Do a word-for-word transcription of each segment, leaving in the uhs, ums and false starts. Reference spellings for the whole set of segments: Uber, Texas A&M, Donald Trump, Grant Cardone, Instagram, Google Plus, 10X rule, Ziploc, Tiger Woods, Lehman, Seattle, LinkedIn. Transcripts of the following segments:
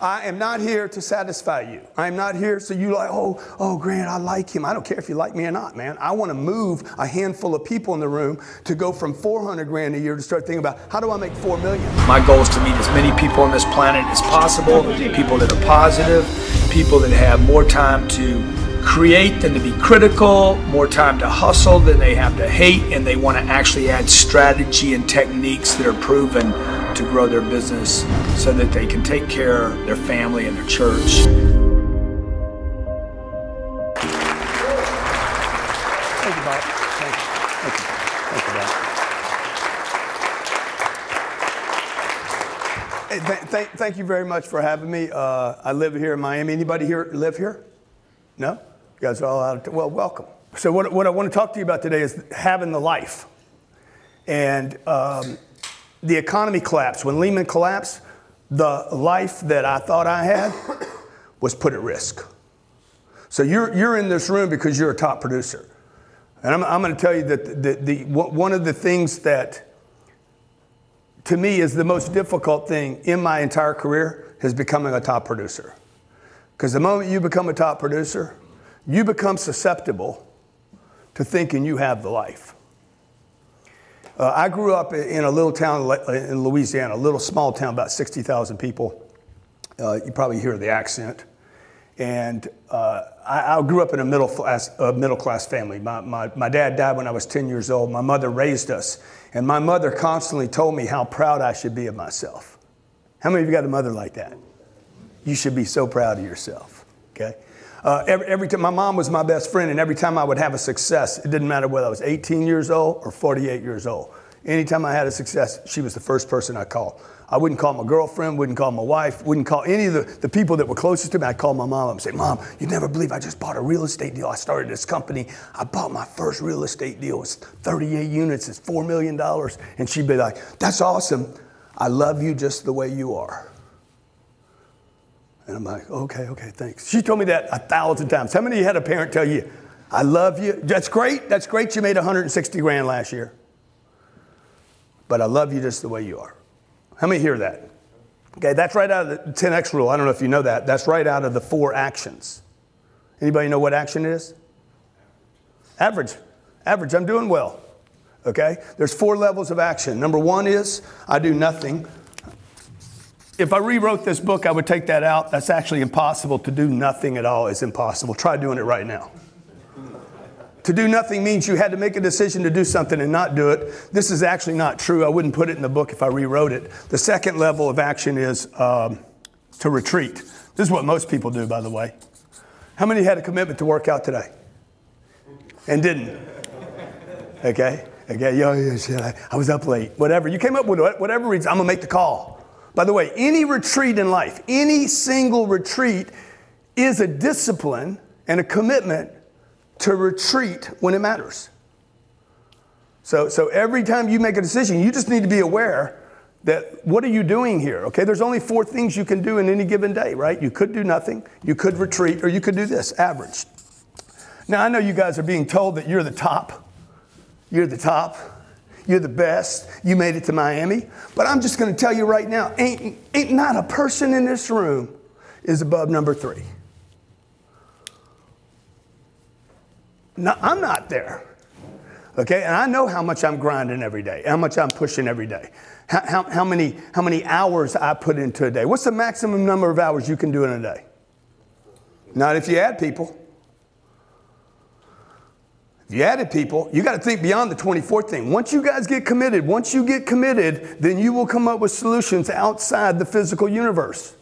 I am not here to satisfy you. I am not here so you like, oh, oh, Grant, I like him. I don't care if you like me or not, man. I want to move a handful of people in the room to go from four hundred grand a year to start thinking about how do I make four million. My goal is to meet as many people on this planet as possible, people that are positive, people that have more time to create than to be critical, more time to hustle than they have to hate, and they want to actually add strategy and techniques that are proven to grow their business so that they can take care of their family and their church. Thank you, Bob. Thank you. Thank you. Thank you, Bob. Hey, th th thank you very much for having me. Uh, I live here in Miami. Anybody here live here? No? You guys are all out of, well, welcome. So what, what I want to talk to you about today is having the life. And um, the economy collapsed. When Lehman collapsed, the life that I thought I had was put at risk. So you're, you're in this room because you're a top producer. And I'm, I'm going to tell you that the, the, the, one of the things that, to me, is the most difficult thing in my entire career is becoming a top producer. Because the moment you become a top producer, you become susceptible to thinking you have the life. Uh, I grew up in a little town in Louisiana, a little small town, about sixty thousand people. Uh, you probably hear the accent. And uh, I, I grew up in a middle class, uh, middle class family. My, my, my dad died when I was ten years old. My mother raised us. And my mother constantly told me how proud I should be of myself. How many of you got a mother like that? You should be so proud of yourself, okay? Uh, every, every time, my mom was my best friend, and every time I would have a success, it didn't matter whether I was eighteen years old or forty-eight years old. Anytime I had a success, she was the first person I called. I wouldn't call my girlfriend, wouldn't call my wife, wouldn't call any of the, the people that were closest to me. I'd call my mom and say, Mom, you'd never believe I just bought a real estate deal. I started this company. I bought my first real estate deal. It's thirty-eight units. It's four million dollars. And she'd be like, that's awesome. I love you just the way you are. And I'm like, okay, okay, thanks. She told me that a thousand times. How many of you had a parent tell you, I love you? That's great. That's great. You made one hundred sixty grand last year. But I love you just the way you are. How many hear that? Okay, that's right out of the ten X rule. I don't know if you know that. That's right out of the four actions. Anybody know what action it is? Average. Average. I'm doing well. Okay? There's four levels of action. Number one is I do nothing. If I rewrote this book, I would take that out. That's actually impossible. To do nothing at all is impossible. Try doing it right now. To do nothing means you had to make a decision to do something and not do it. This is actually not true. I wouldn't put it in the book if I rewrote it. The second level of action is um, to retreat. This is what most people do, by the way. How many had a commitment to work out today and didn't? Okay. Okay. Yo, yo, shit, I, I was up late. Whatever. You came up with whatever reason. I'm going to make the call. By the way, any retreat in life, any single retreat is a discipline and a commitment to retreat when it matters. So, so every time you make a decision, you just need to be aware that what are you doing here, okay? There's only four things you can do in any given day, right? You could do nothing, you could retreat, or you could do this, average. Now, I know you guys are being told that you're the top. You're the top. You're the best. You made it to Miami. But I'm just going to tell you right now, ain't, ain't not a person in this room is above number three. No, I'm not there. Okay, and I know how much I'm grinding every day, how much I'm pushing every day, how, how, how, many, how many hours I put into a day. What's the maximum number of hours you can do in a day? Not if you add people. If you added people, you got to think beyond the twenty-four thing. Once you guys get committed, once you get committed, then you will come up with solutions outside the physical universe.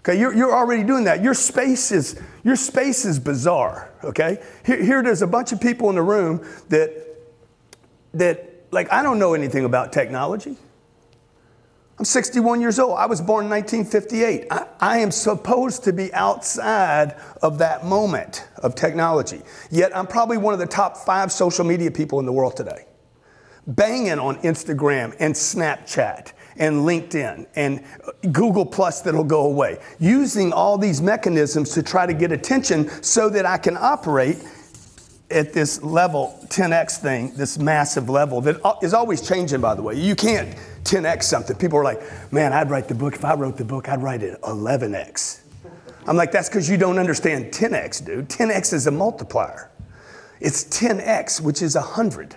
Okay, you're, you're already doing that. Your space is, your space is bizarre, okay? Here, here there's a bunch of people in the room that, that, like, I don't know anything about technology. I'm sixty-one years old. I was born in nineteen fifty-eight. I, I am supposed to be outside of that moment of technology. Yet I'm probably one of the top five social media people in the world today. Banging on Instagram and Snapchat and LinkedIn and Google Plus that'll go away. Using all these mechanisms to try to get attention so that I can operate at this level ten X thing, this massive level that is always changing, by the way. You can't ten X something. People are like, man, I'd write the book. If I wrote the book, I'd write it eleven X. I'm like, that's because you don't understand ten X, dude. ten X is a multiplier. It's ten X, which is one hundred.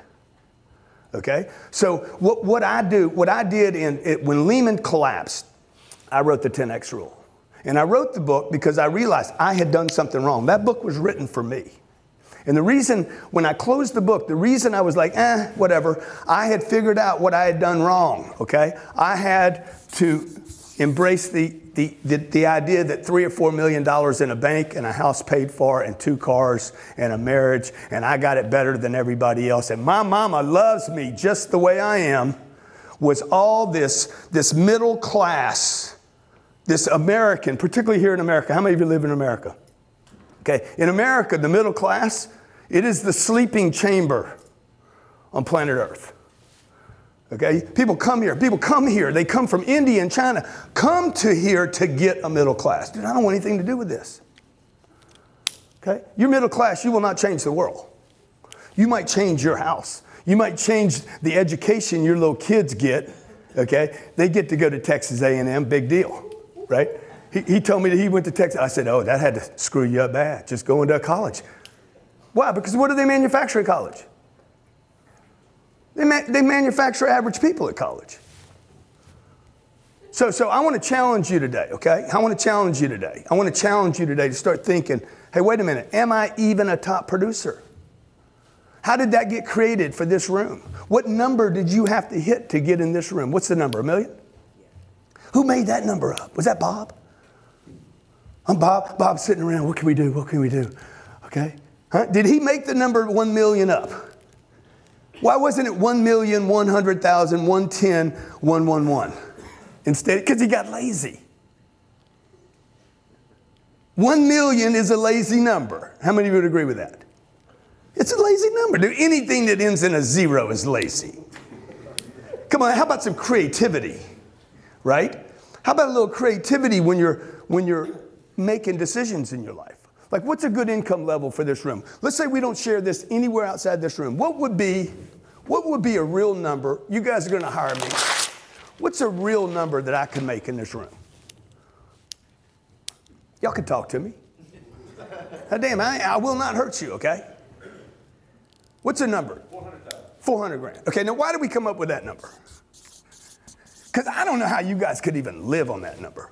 Okay? So what, what I do, what I did in it, when Lehman collapsed, I wrote the ten X rule. And I wrote the book because I realized I had done something wrong. That book was written for me. And the reason, when I closed the book, the reason I was like, eh, whatever, I had figured out what I had done wrong, okay? I had to embrace the, the, the, the idea that three or four million dollars in a bank and a house paid for and two cars and a marriage, and I got it better than everybody else, and my mama loves me just the way I am, was all this, this middle class, this American, particularly here in America. How many of you live in America? Okay, in America, the middle class, it is the sleeping chamber on planet Earth. Okay, people come here, people come here, they come from India and China, come to here to get a middle class. Dude, I don't want anything to do with this. Okay, your middle class, you will not change the world. You might change your house. You might change the education your little kids get. Okay, they get to go to Texas A and M, big deal, right? He, he told me that he went to Texas. I said, oh, that had to screw you up bad, just going to a college. Why? Because what do they manufacture at college? They, ma they manufacture average people at college. So, so I want to challenge you today, okay? I want to challenge you today. I want to challenge you today to start thinking, hey, wait a minute, am I even a top producer? How did that get created for this room? What number did you have to hit to get in this room? What's the number, a million? Who made that number up? Was that Bob? I'm Bob, Bob's sitting around, what can we do, what can we do, okay? Huh? Did he make the number one million up? Why wasn't it one million, one hundred thousand, one ten, one eleven? Instead, because he got lazy. One million is a lazy number. How many of you would agree with that? It's a lazy number, dude. Anything that ends in a zero is lazy. Come on, how about some creativity, right? How about a little creativity when you're, when you're making decisions in your life? Like, what's a good income level for this room? Let's say we don't share this anywhere outside this room. What would be, what would be a real number? You guys are going to hire me. What's a real number that I can make in this room? Y'all can talk to me. Now, damn, I, I will not hurt you, okay? What's a number? four hundred thousand. four hundred grand. Okay, now why did we come up with that number? Because I don't know how you guys could even live on that number.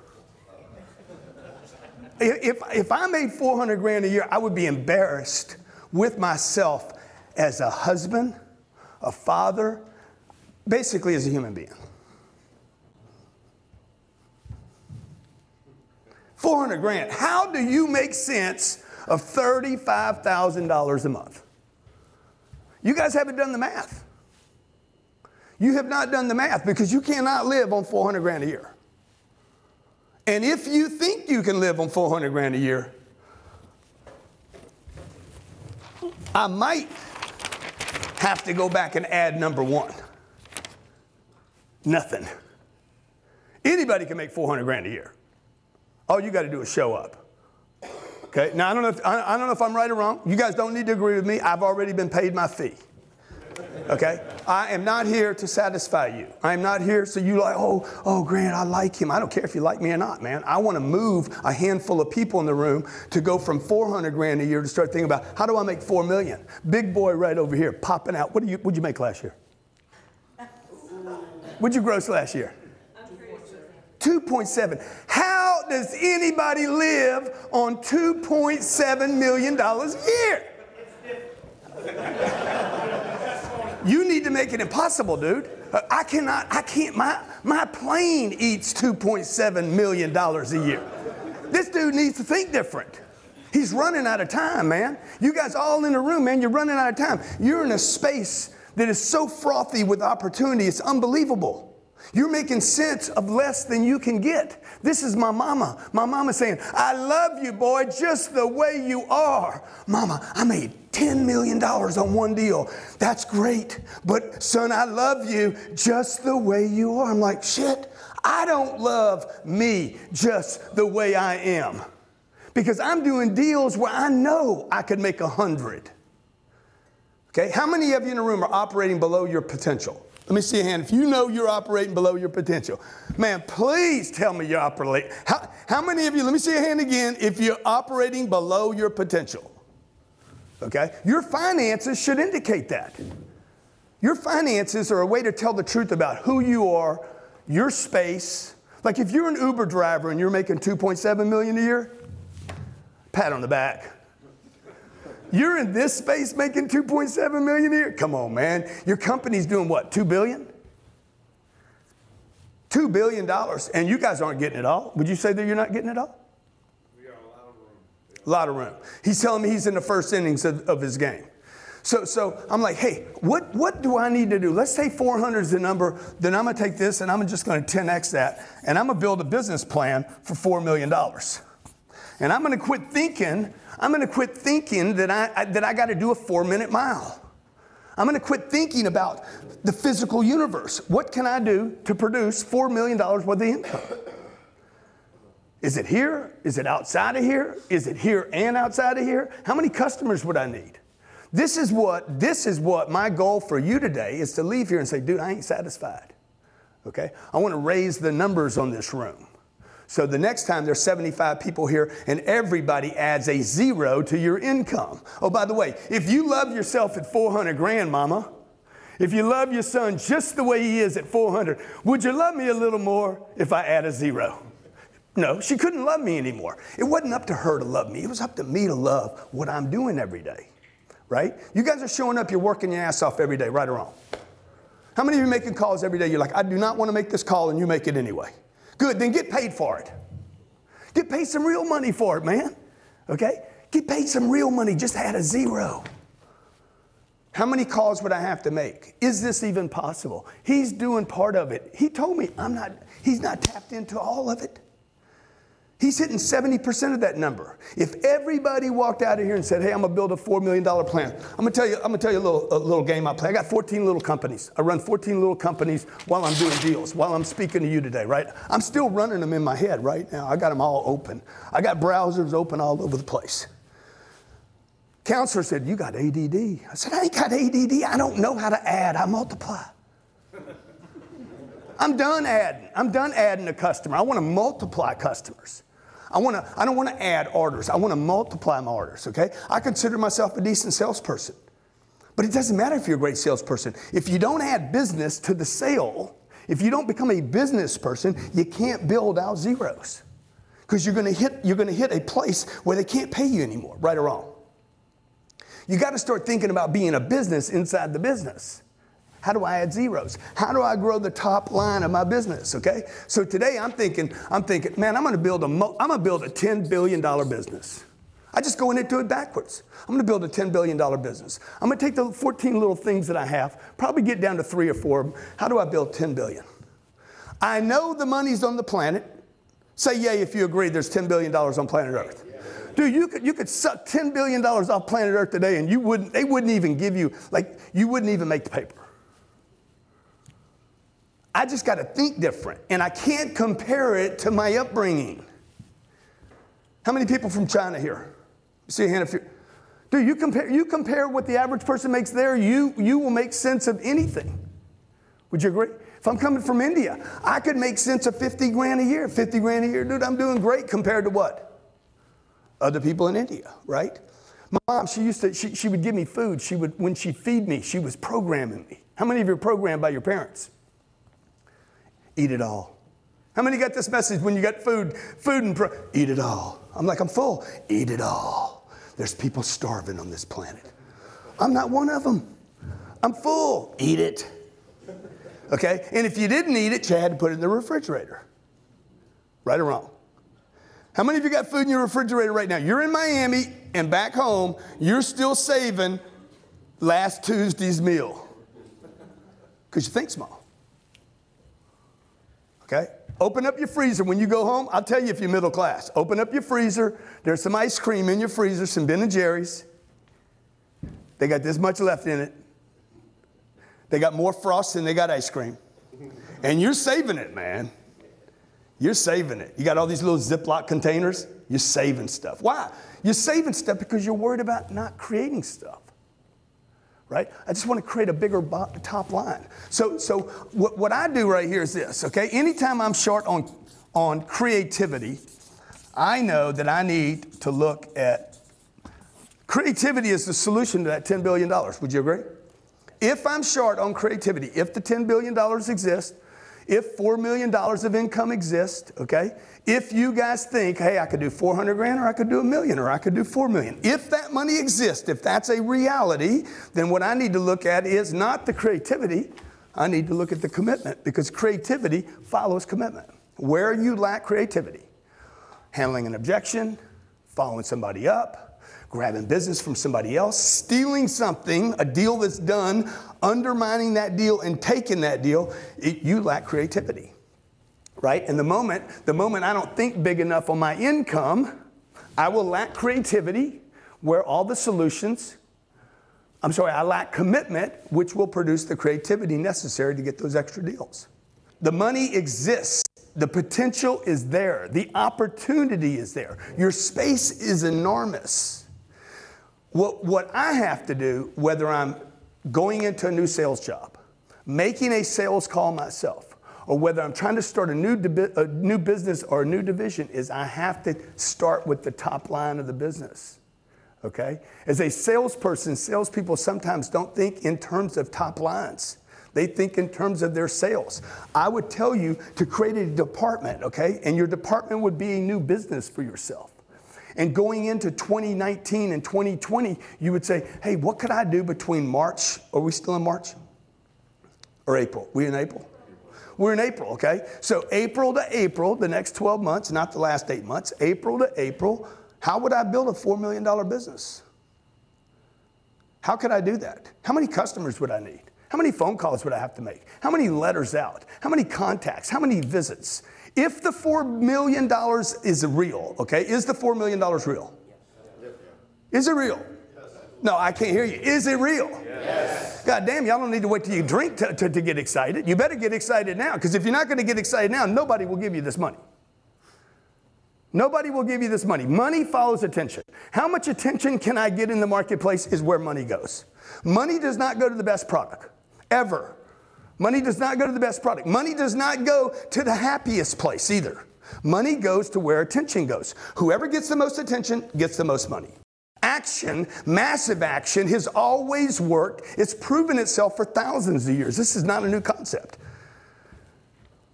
If, if I made four hundred grand a year, I would be embarrassed with myself as a husband, a father, basically as a human being. four hundred grand. How do you make sense of thirty-five thousand dollars a month? You guys haven't done the math. You have not done the math because you cannot live on four hundred grand a year. And if you think you can live on four hundred grand a year, I might have to go back and add number one. Nothing. Anybody can make four hundred grand a year. All you got to do is show up. Okay? Now, I don't know if, I, I don't know if I'm right or wrong. You guys don't need to agree with me. I've already been paid my fee. Okay? I am not here to satisfy you. I am not here so you like, oh, oh, Grant, I like him. I don't care if you like me or not, man. I want to move a handful of people in the room to go from four hundred grand a year to start thinking about, how do I make four million? Big boy right over here popping out. What do you, what'd you make last year? What'd you gross last year? two point seven. How does anybody live on two point seven million dollars a year? You need to make it impossible, dude. I cannot, I can't, my, my plane eats two point seven million dollars a year. This dude needs to think different. He's running out of time, man. You guys all in the room, man, you're running out of time. You're in a space that is so frothy with opportunity, it's unbelievable. You're making sense of less than you can get. This is my mama. My mama saying, I love you, boy, just the way you are. Mama, I made ten million dollars on one deal. That's great. But son, I love you just the way you are. I'm like, shit, I don't love me just the way I am. Because I'm doing deals where I know I could make a hundred. Okay, how many of you in the room are operating below your potential? Let me see a hand. If you know you're operating below your potential, man, please tell me you're operating. How, how many of you, let me see a hand again, if you're operating below your potential? Okay? Your finances should indicate that. Your finances are a way to tell the truth about who you are, your space. Like if you're an Uber driver and you're making two point seven million dollars a year, pat on the back. You're in this space making two point seven million dollars a year? Come on, man. Your company's doing what, two billion dollars? two billion dollars, and you guys aren't getting it all. Would you say that you're not getting it all? We got a lot of room. A lot of room. He's telling me he's in the first innings of, of his game. So, so I'm like, hey, what, what do I need to do? Let's say four hundred is the number, then I'm gonna take this and I'm just gonna ten X that, and I'm gonna build a business plan for four million dollars. And I'm gonna quit thinking, I'm gonna quit thinking that I, I, that I gotta do a four minute mile. I'm gonna quit thinking about the physical universe. What can I do to produce four million dollars worth of income? Is it here? Is it outside of here? Is it here and outside of here? How many customers would I need? This is what, this is what my goal for you today is, to leave here and say, dude, I ain't satisfied, okay? I wanna raise the numbers on this room. So the next time there's seventy-five people here and everybody adds a zero to your income. Oh, by the way, if you love yourself at four hundred grand, mama, if you love your son just the way he is at four hundred, would you love me a little more if I add a zero? No, she couldn't love me anymore. It wasn't up to her to love me. It was up to me to love what I'm doing every day, right? You guys are showing up, you're working your ass off every day, right or wrong? How many of you making calls every day? You're like, I do not want to make this call, and you make it anyway. Good, then get paid for it. Get paid some real money for it, man. Okay? Get paid some real money, just add a zero. How many calls would I have to make? Is this even possible? He's doing part of it. He told me I'm not, he's not tapped into all of it. He's hitting seventy percent of that number. If everybody walked out of here and said, hey, I'm gonna build a four million dollar plan. I'm gonna tell you, I'm gonna tell you a little, a little game I play. I got fourteen little companies. I run fourteen little companies while I'm doing deals, while I'm speaking to you today, right? I'm still running them in my head right now. I got them all open. I got browsers open all over the place. Counselor said, you got A D D. I said, I ain't got A D D. I don't know how to add, I multiply. I'm done adding. I'm done adding a customer. I want to multiply customers. I want to, I don't want to add orders. I want to multiply my orders, okay? I consider myself a decent salesperson. But it doesn't matter if you're a great salesperson. If you don't add business to the sale, if you don't become a business person, you can't build out zeros. Because you're going to hit, you're going to hit a place where they can't pay you anymore, right or wrong. You got to start thinking about being a business inside the business. How do I add zeros? How do I grow the top line of my business, okay? So today I'm thinking, I'm thinking, man, I'm gonna build a, mo I'm gonna build a ten billion dollar business. I just go into it backwards. I'm gonna build a ten billion dollar business. I'm gonna take the fourteen little things that I have, probably get down to three or four of them. How do I build ten billion? I know the money's on the planet. Say yay if you agree there's ten billion dollars on planet Earth. Dude, you could, you could suck ten billion dollars off planet Earth today and you wouldn't, they wouldn't even give you, like, you wouldn't even make the paper. I just got to think different, and I can't compare it to my upbringing. How many people from China here? See a hand if you're... Dude, you compare, you compare what the average person makes there, you, you will make sense of anything. Would you agree? If I'm coming from India, I could make sense of fifty grand a year. fifty grand a year, dude, I'm doing great compared to what? Other people in India, right? My mom, she used to, she, she would give me food. She would, when she'd feed me, she was programming me. How many of you are programmed by your parents? Eat it all. How many got this message when you got food, food and pro eat it all? I'm like, I'm full. Eat it all. There's people starving on this planet. I'm not one of them. I'm full. Eat it. Okay? And if you didn't eat it, you had to put it in the refrigerator. Right or wrong? How many of you got food in your refrigerator right now? You're in Miami and back home, you're still saving last Tuesday's meal. Because you think small. Okay? Open up your freezer when you go home. I'll tell you if you're middle class. Open up your freezer. There's some ice cream in your freezer, some Ben and Jerry's. They got this much left in it. They got more frost than they got ice cream. And you're saving it, man. You're saving it. You got all these little Ziploc containers. You're saving stuff. Why? You're saving stuff because you're worried about not creating stuff. right? I just want to create a bigger top line. So, so what, what I do right here is this, okay? Anytime I'm short on, on creativity, I know that I need to look at creativity is the solution to that ten billion dollars. Would you agree? If I'm short on creativity, if the ten billion dollars exists, if four million dollars of income exists, okay? If you guys think, hey, I could do four hundred grand or I could do a million or I could do four million. If that money exists, if that's a reality, then what I need to look at is not the creativity. I need to look at the commitment, because creativity follows commitment. Where you lack creativity, handling an objection, following somebody up, grabbing business from somebody else, stealing something, a deal that's done, undermining that deal and taking that deal, it, you lack creativity, right? And the moment, the moment I don't think big enough on my income, I will lack creativity where all the solutions, I'm sorry, I lack commitment, which will produce the creativity necessary to get those extra deals. The money exists. The potential is there. The opportunity is there. Your space is enormous. What, what I have to do, whether I'm going into a new sales job, making a sales call myself, or whether I'm trying to start a new, a new business or a new division, is I have to start with the top line of the business, okay? As a salesperson, salespeople sometimes don't think in terms of top lines. They think in terms of their sales. I would tell you to create a department, okay? And your department would be a new business for yourself. And going into twenty nineteen and twenty twenty, you would say, hey, what could I do between March? Are we still in March? Or April? We're in April? We're in April, okay? So April to April, the next twelve months, not the last eight months, April to April, how would I build a four million dollar business? How could I do that? How many customers would I need? How many phone calls would I have to make? How many letters out? How many contacts? How many visits? If the four million dollars is real, okay? Is the four million dollars real? Is it real? No, I can't hear you. Is it real? Yes. God damn, y'all don't need to wait till you drink to, to, to get excited. You better get excited now, because if you're not going to get excited now, nobody will give you this money. Nobody will give you this money. Money follows attention. How much attention can I get in the marketplace is where money goes. Money does not go to the best product, ever. Money does not go to the best product. Money does not go to the happiest place either. Money goes to where attention goes. Whoever gets the most attention gets the most money. Action, massive action, has always worked. It's proven itself for thousands of years. This is not a new concept.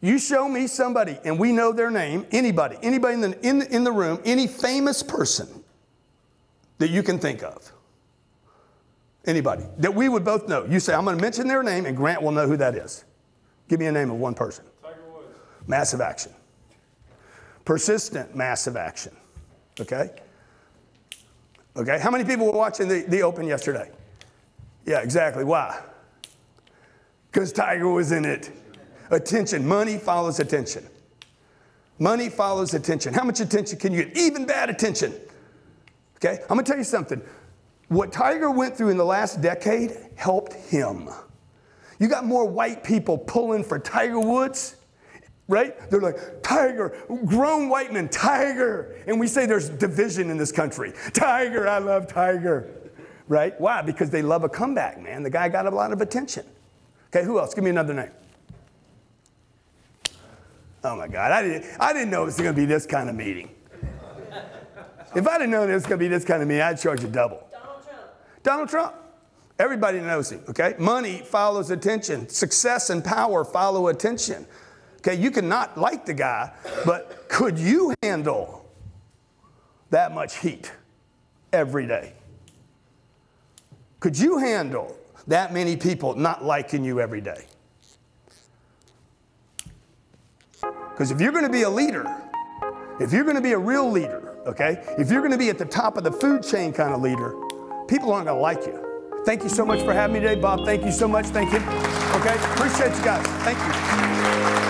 You show me somebody, and we know their name, anybody, anybody in the, in the, in the room, any famous person that you can think of. Anybody that we would both know. You say, I'm going to mention their name, and Grant will know who that is. Give me a name of one person. Tiger Woods. Massive action. Persistent massive action. Okay? Okay. How many people were watching the, the Open yesterday? Yeah, exactly. Why? Because Tiger was in it. Attention. Money follows attention. Money follows attention. How much attention can you get? Even bad attention. Okay? I'm going to tell you something. What Tiger went through in the last decade helped him. You got more white people pulling for Tiger Woods, right? They're like, Tiger, grown white men, Tiger. And we say there's division in this country. Tiger, I love Tiger, right? Why? Because they love a comeback, man. The guy got a lot of attention. Okay, who else? Give me another name. Oh, my God. I didn't, I didn't know it was going to be this kind of meeting. If I didn't know it was going to be this kind of meeting, I'd charge you double. Donald Trump. Everybody knows him, okay? Money follows attention. Success and power follow attention. Okay, you cannot like the guy, but could you handle that much heat every day? Could you handle that many people not liking you every day? Because if you're going to be a leader, if you're going to be a real leader, okay, if you're going to be at the top of the food chain kind of leader, people aren't going to like you. Thank you so much for having me today, Bob. Thank you so much. Thank you. Okay? Appreciate you guys. Thank you.